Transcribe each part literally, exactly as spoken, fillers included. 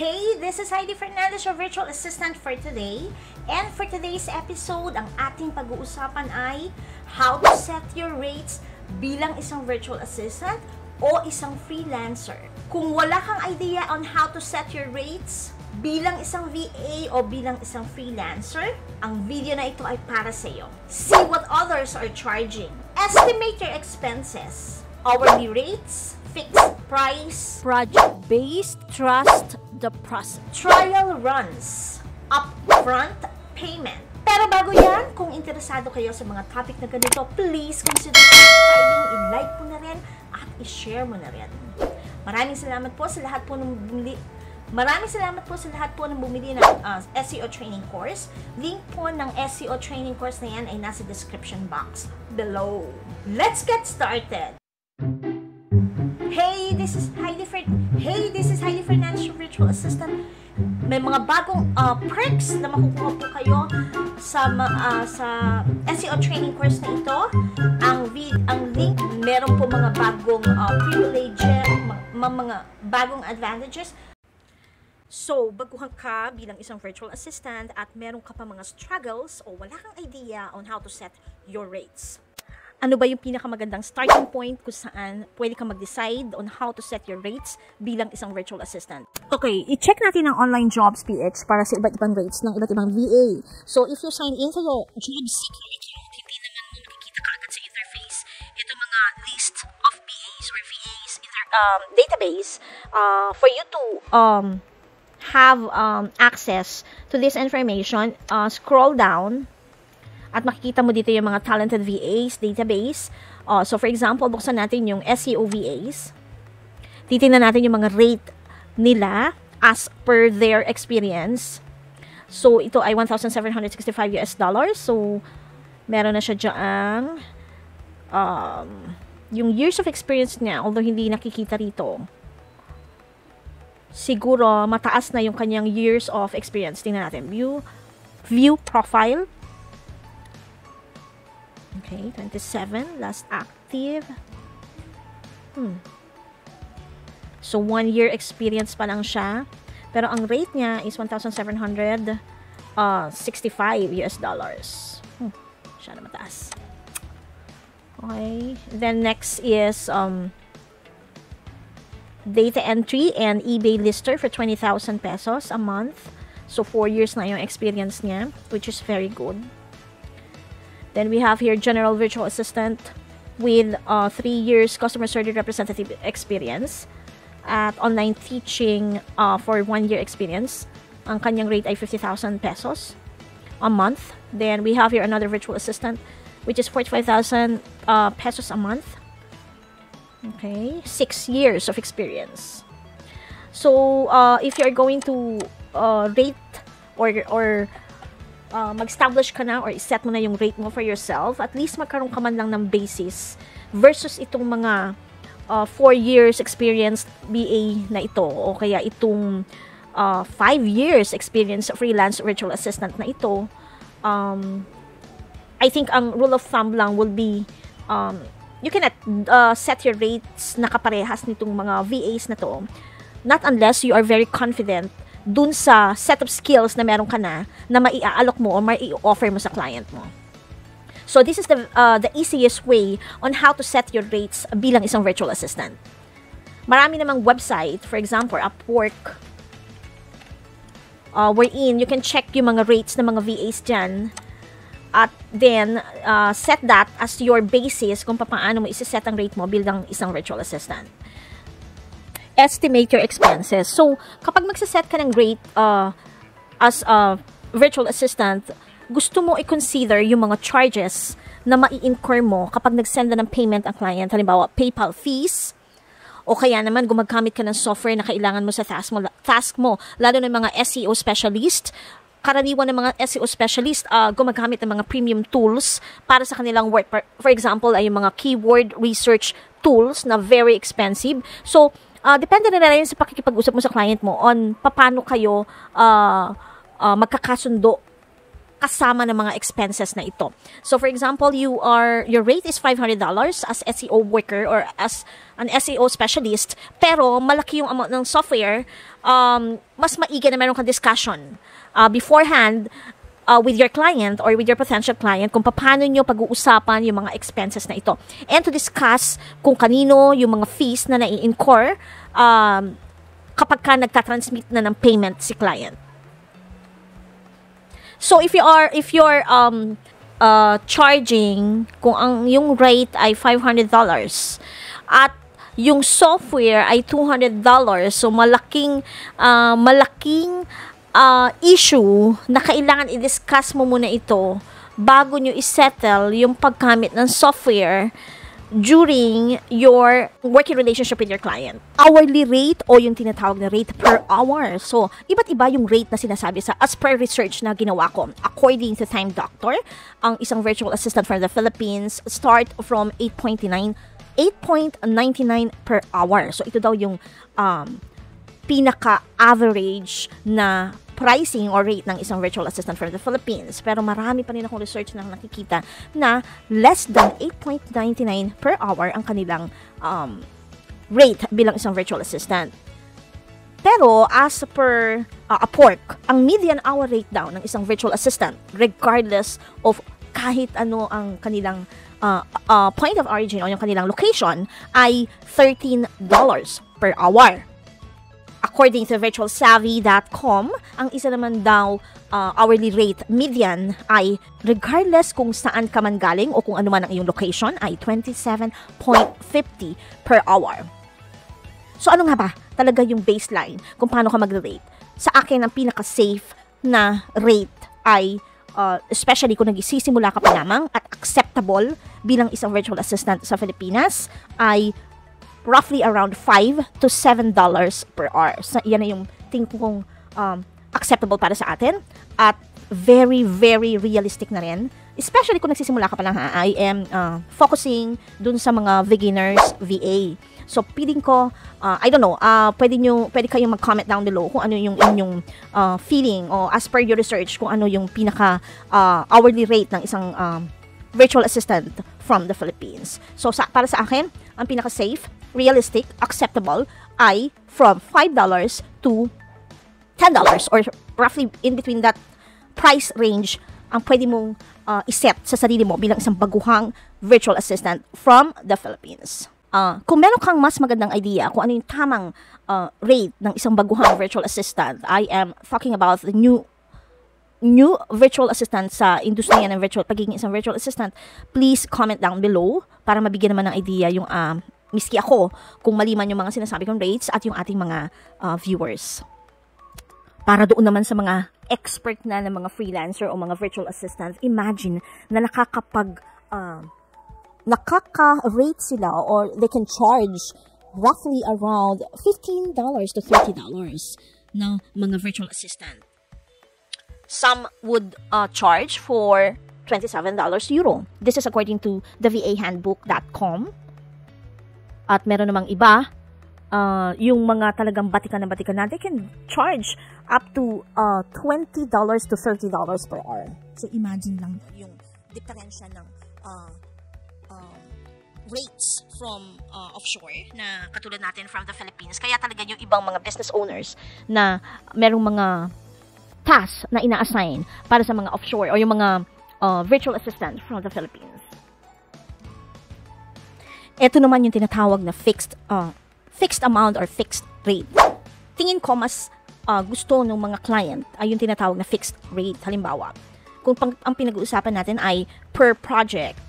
Hey, this is Heidi Fernandez, your virtual assistant for today. And for today's episode, ang ating pag-uusapan ay how to set your rates bilang isang virtual assistant o isang freelancer. Kung wala kang idea on how to set your rates bilang isang V A o bilang isang freelancer, ang video na ito ay para sa iyo. See what others are charging. Estimate your expenses. Hourly rates, fixed price, project-based, trust the process. Trial runs, upfront payment. Pero bago yan, kung interesado kayo sa mga topic na ganito, please consider subscribing, i-like po na rin, at i-share mo na rin. Maraming salamat po sa lahat po ng bumili. Maraming salamat po sa lahat po ng bumili ng uh, S E O training course. Link po ng S E O training course na yan ay nasa description box below. Let's get started. Hey, this is Heidi Fernandez. Hey, this is Heidi Fernandez, virtual assistant. May mga bagong uh, perks na makukuha po kayo sa uh, sa S E O training course na ito. Ang vid, ang link, meron po mga bagong uh, privileges, mga, mga bagong advantages. So, baguhan ka bilang isang virtual assistant at meron ka pa mga struggles o wala kang idea on how to set your rates. Ano ba yung pinakamagandang starting point kung saan pwede ka mag-decide on how to set your rates bilang isang virtual assistant? Okay, i-check natin ang online jobs P H para sa iba't ibang rates ng iba't ibang V A. So, if you sign in sa your job seeker account, hindi naman makikita ka agad sa interface ito mga list of P As or V As in their um, database uh, for you to um, have um, access to this information. Uh, scroll down. At makikita mo dito yung mga talented V As database. Uh, so, for example, buksan natin yung S E O V As. Titingnan natin yung mga rate nila as per their experience. So, ito ay one thousand seven hundred sixty-five U S dollars. So, meron na siya dyang um, yung years of experience niya, although hindi nakikita rito. Siguro, mataas na yung kanyang years of experience. Tingnan natin. View, view profile. Okay, twenty-seven, last active. Hmm. So, one year experience pa lang siya. Pero ang rate niya is one thousand seven hundred sixty-five U S dollars. Hmm. Siya na mataas. Okay. Then, next is um, data entry and eBay lister for twenty thousand pesos a month. So, four years na yung experience niya, which is very good. Then we have here general virtual assistant with uh, three years customer service representative experience at online teaching uh, for one year experience. Ang kanyang rate ay fifty thousand pesos a month. Then we have here another virtual assistant which is forty-five thousand uh, pesos a month. Okay, six years of experience. So uh, if you're going to uh, rate or or Uh, mag-establish ka na or iset mo na yung rate mo for yourself, at least magkaroon ka man lang ng basis versus itong mga uh, four years experienced B A na ito o kaya itong uh, five years experienced freelance virtual assistant na ito. um, I think ang rule of thumb lang will be um, you cannot uh, set your rates na kaparehas nitong mga V As na to, not unless you are very confident dun sa set of skills na meron ka na na mai-aalok mo o mai-offer mo sa client mo. So, this is the, uh, the easiest way on how to set your rates bilang isang virtual assistant. Marami namang website, for example, Upwork, uh, wherein you can check yung mga rates ng mga V As dyan at then uh, set that as your basis kung paano mo isiset ang rate mo bilang isang virtual assistant. Estimate your expenses. So, kapag magsaset ka ng rate uh, as a virtual assistant, gusto mo i-consider yung mga charges na mai-incur mo kapag nag-send na ng payment ang client. Halimbawa, PayPal fees, o kaya naman gumagamit ka ng software na kailangan mo sa task mo. Task mo. Lalo ng mga S E O specialist. Karaniwan ng mga S E O specialist, uh, gumagamit ng mga premium tools para sa kanilang work. For example, ay yung mga keyword research tools na very expensive. So, Uh, depende na rin sa pakikipag-usap mo sa client mo on paano kayo uh, uh, magkakasundo kasama ng mga expenses na ito. So for example, you are your rate is five hundred dollars as S E O worker or as an S E O specialist, pero malaki yung amount ng software, um, mas maigi na meron kang discussion uh, beforehand uh, with your client or with your potential client kung paano nyo pag-uusapan yung mga expenses na ito. And to discuss kung kanino yung mga fees na nai-incur um, kapag ka nagtatransmit na ng payment si client. So if you are if you're um uh charging kung ang yung rate ay five hundred dollars at yung software ay two hundred dollars, so malaking uh, malaking uh, issue na kailangan i-discuss mo muna ito bago nyo i-settle yung paggamit ng software during your working relationship with your client. Hourly rate o yung tinatawag na rate per hour. So, iba't iba yung rate na sinasabi sa as per research na ginawa ko. According to Time Doctor, ang isang virtual assistant from the Philippines start from eight point nine nine per hour. So, ito daw yung um, pinaka-average na pricing or rate ng isang virtual assistant from the Philippines. Pero marami pa rin akong research na nakikita na less than eight point nine nine per hour ang kanilang um, rate bilang isang virtual assistant. Pero as per uh, Upwork, ang median hour rate daw ng isang virtual assistant, regardless of kahit ano ang kanilang uh, uh, point of origin o yung kanilang location, ay thirteen dollars per hour. According to virtual savvy dot com, ang isa naman daw uh, hourly rate median ay regardless kung saan ka man galing o kung ano man ang iyong location ay twenty-seven fifty per hour. So ano nga ba talaga yung baseline kung paano ka mag-rate? Sa akin, ang pinaka-safe na rate ay uh, especially kung nagsisimula ka pa lamang at acceptable bilang isang virtual assistant sa Pilipinas ay roughly around five to seven dollars per hour. So, yan na yung tingin kong um, acceptable para sa atin at very, very realistic na rin. Especially kung nagsisimula ka pa lang ha, I am uh, focusing dun sa mga beginners V A. So, piling ko, uh, I don't know, uh, pwede, nyo, pwede kayong mag-comment down below kung ano yung inyong uh, feeling o as per your research kung ano yung pinaka uh, hourly rate ng isang um, virtual assistant from the Philippines. So, sa, para sa akin, ang pinaka-safe, realistic, acceptable ay from five to ten dollars or roughly in between that price range ang pwede mong uh, iset sa sarili mo bilang isang baguhang virtual assistant from the Philippines. Uh, kung meron kang mas magandang idea kung ano yung tamang uh, rate ng isang baguhang virtual assistant, I am talking about the new new virtual assistant sa industriya ng virtual, pagiging isang virtual assistant, please comment down below para mabigyan naman ng idea yung, um, miski ako, kung mali man yung mga sinasabi kong rates at yung ating mga uh, viewers. Para doon naman sa mga expert na ng mga freelancer o mga virtual assistant, imagine na nakakapag, uh, nakaka-rate sila or they can charge roughly around fifteen to thirty dollars ng mga virtual assistant. Some would uh, charge for twenty-seven dollars euro. This is according to the V A handbook dot com. At meron namang iba, uh, yung mga talagang batikan na batikan na, they can charge up to uh, twenty to thirty dollars per hour. So imagine lang yung diferensya ng uh, uh, rates from uh, offshore na katulad natin from the Philippines. Kaya talaga yung ibang mga business owners na merong mga task na ina-assign para sa mga offshore o yung mga uh, virtual assistant from the Philippines. Ito naman yung tinatawag na fixed uh, fixed amount or fixed rate. Tingin ko mas uh, gusto ng mga client ay yung tinatawag na fixed rate. Halimbawa, kung pang, ang pinag-uusapan natin ay per project,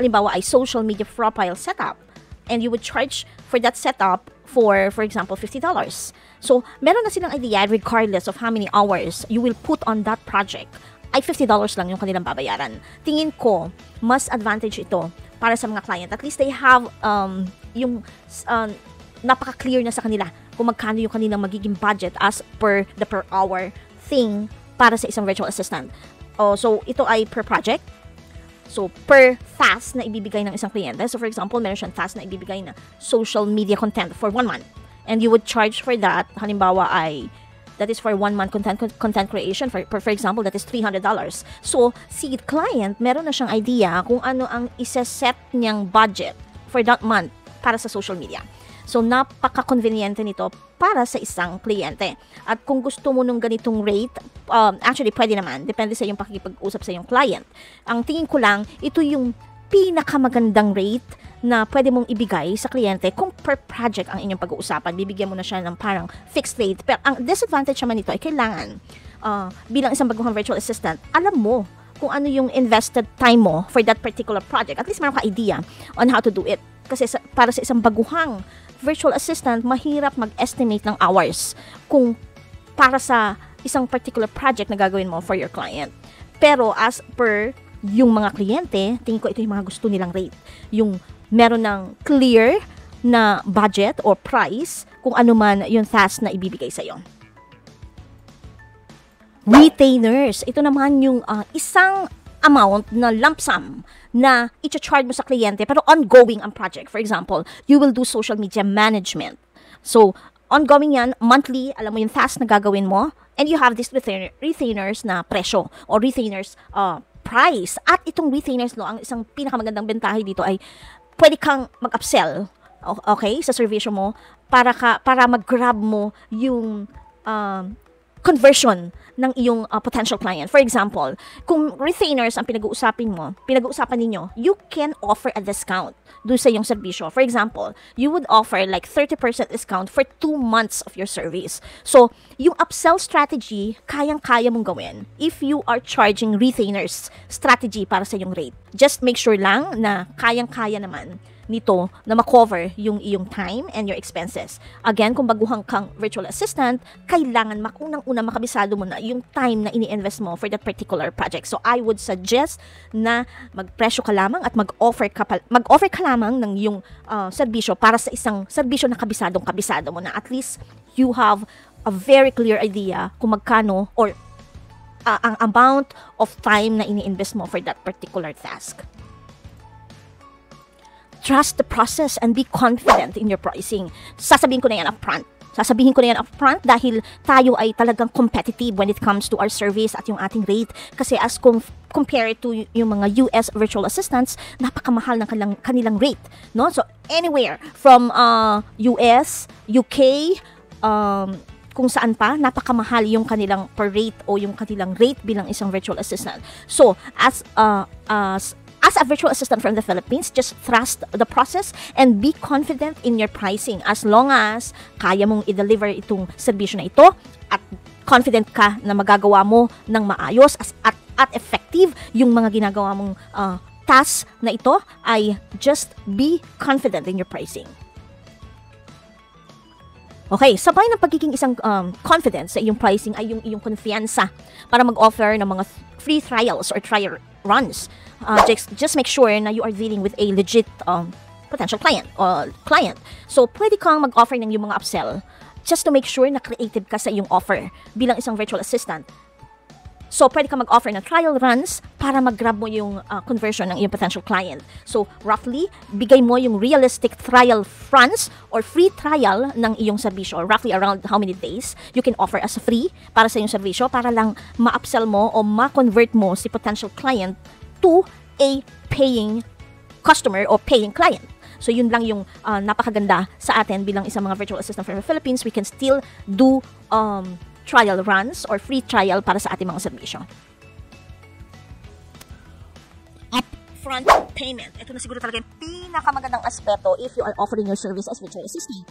halimbawa ay social media profile setup, and you would charge for that setup for, for example, fifty dollars. So, meron na silang idea regardless of how many hours you will put on that project. Ay, fifty dollars lang yung kanilang babayaran. Tingin ko, mas advantage ito para sa mga client. At least they have um, yung um, napaka-clear na sa kanila kung magkano yung kanilang magiging budget as per the per hour thing para sa isang virtual assistant. Oh, so, ito ay per project. So, per task na ibibigay ng isang kliyente. So, for example, meron siyang task na ibibigay na social media content for one month. And you would charge for that, halimbawa ay that is for one month content content creation. For, for example, that is three hundred dollars. So, si client, meron na siyang idea kung ano ang isa-set niyang budget for that month para sa social media. So, napaka-conveniente nito para sa isang kliyente. At kung gusto mo nung ganitong rate, um, actually, pwede naman. Depende sa iyong pakikipag-usap sa iyong client. Ang tingin ko lang, ito yung pinakamagandang rate na pwede mong ibigay sa kliyente kung per project ang inyong pag-uusapan. Bibigyan mo na siya ng parang fixed rate. Pero ang disadvantage naman nito ay kailangan, uh, bilang isang baguhang virtual assistant, alam mo kung ano yung invested time mo for that particular project. At least meron ka idea on how to do it. Kasi sa, para sa isang baguhang virtual assistant, mahirap mag-estimate ng hours kung para sa isang particular project na gagawin mo for your client. Pero as per yung mga kliyente, tingin ko ito yung mga gusto nilang rate. Yung meron ng clear na budget or price kung ano man yung task na ibibigay sa'yo. Retainers. Ito naman yung uh, isang amount na lump sum na i-charge mo sa kliyente pero ongoing ang project. For example, you will do social media management. So, ongoing yan, monthly, alam mo yung task na gagawin mo, and you have these retainer, retainers na presyo or retainers uh, price. At itong retainers, no, ang isang pinakamagandang bentahe dito ay pwede kang mag-upsell, okay, sa servisyo mo para, ka, para mag-grab mo yung uh, conversion ng iyong uh, potential client. For example, kung retainers ang pinag-uusapin mo, pinag-uusapan ninyo, you can offer a discount do sa iyong serbisyo. For example, you would offer like thirty percent discount for two months of your service. So, yung upsell strategy, kayang-kaya mong gawin if you are charging retainers strategy para sa iyong rate. Just make sure lang na kayang-kaya naman nito na makover yung iyong time and your expenses. Again, kung baguhang kang virtual assistant, kailangan makunang-una makabisado mo na yung time na ini-invest mo for that particular project. So, I would suggest na magpresyo ka lamang at mag-offer ka, mag-offer ka lamang ng yung uh, serbisyo para sa isang serbisyo na kabisadong-kabisado mo na at least you have a very clear idea kung magkano or uh, ang amount of time na ini-invest mo for that particular task. Trust the process and be confident in your pricing. Sasabihin ko na yan upfront. Sasabihin ko na yan upfront dahil tayo ay talagang competitive when it comes to our service at yung ating rate. Kasi as com compared to yung mga U S virtual assistants, napakamahal ng kanilang, kanilang rate. No? So, anywhere from uh, U S, U K, um, kung saan pa, napakamahal yung kanilang per rate o yung kanilang rate bilang isang virtual assistant. So, as uh, as As a virtual assistant from the Philippines, just trust the process and be confident in your pricing as long as kaya mong i-deliver itong serbisyo na ito at confident ka na magagawa mo ng maayos as, at, at effective yung mga ginagawa mong uh, task na ito ay just be confident in your pricing. Okay, sabay ng pagiging isang um, confidence sa iyong pricing ay yung iyong confianza para mag-offer ng mga free trials or trial runs. Uh, just, just make sure na you are dealing with a legit um, potential client or client. So, pwede kang mag-offer ng iyong mga upsell just to make sure na creative ka sa iyong offer bilang isang virtual assistant. So, pwede kang mag-offer ng trial runs para mag-grab mo yung uh, conversion ng iyong potential client. So, roughly, bigay mo yung realistic trial runs or free trial ng iyong serbisyo. Roughly around how many days you can offer as a free para sa iyong serbisyo para lang ma-upsell mo o ma-convert mo si potential client to a paying customer or paying client. So, yun lang yung uh, napakaganda sa atin bilang isang mga virtual assistant from the Philippines. We can still do um, trial runs or free trial para sa ating mga serbisyo. Upfront payment. Ito na siguro talaga yung pinakamagandang aspeto if you are offering your service as virtual assistant.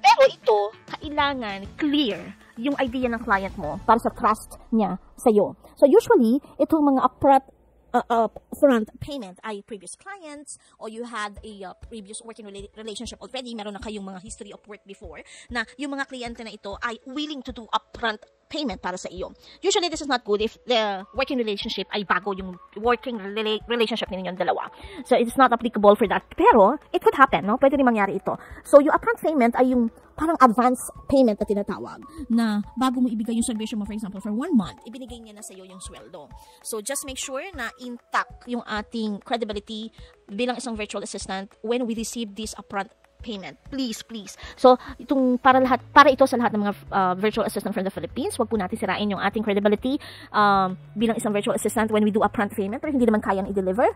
Pero ito, kailangan clear yung idea ng client mo para sa trust niya sa'yo. So usually, itong mga upfront Uh, uh, front payment ay previous clients or you had a uh, previous working rela relationship already, meron na kayong mga history of work before na yung mga kliyente na ito ay willing to do upfront payment para sa iyo. Usually, this is not good if the working relationship ay bago yung working rela relationship ninyong dalawa. So, it's not applicable for that. Pero, it could happen, no? Pwede rin mangyari ito. So, yung upfront payment ay yung parang advance payment na tinatawag na bago mo ibigay yung service mo, for example, for one month, ibinigay niya na sa'yo yung sweldo. So, just make sure na intact yung ating credibility bilang isang virtual assistant when we receive this upfront payment. Please, please. So, itong para lahat, para ito sa lahat ng mga uh, virtual assistant from the Philippines. Huwag po natin sirain yung ating credibility um, bilang isang virtual assistant when we do upfront payment pero hindi naman kayang i-deliver.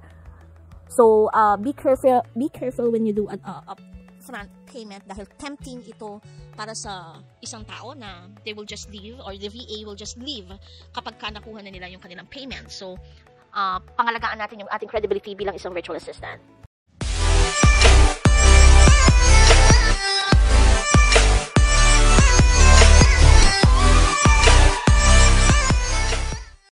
So, uh, be careful be careful when you do an uh, upfront payment dahil tempting ito para sa isang tao na they will just leave or the V A will just leave kapag ka nakuha na nila yung kanilang payment. So, uh, pangalagaan natin yung ating credibility bilang isang virtual assistant.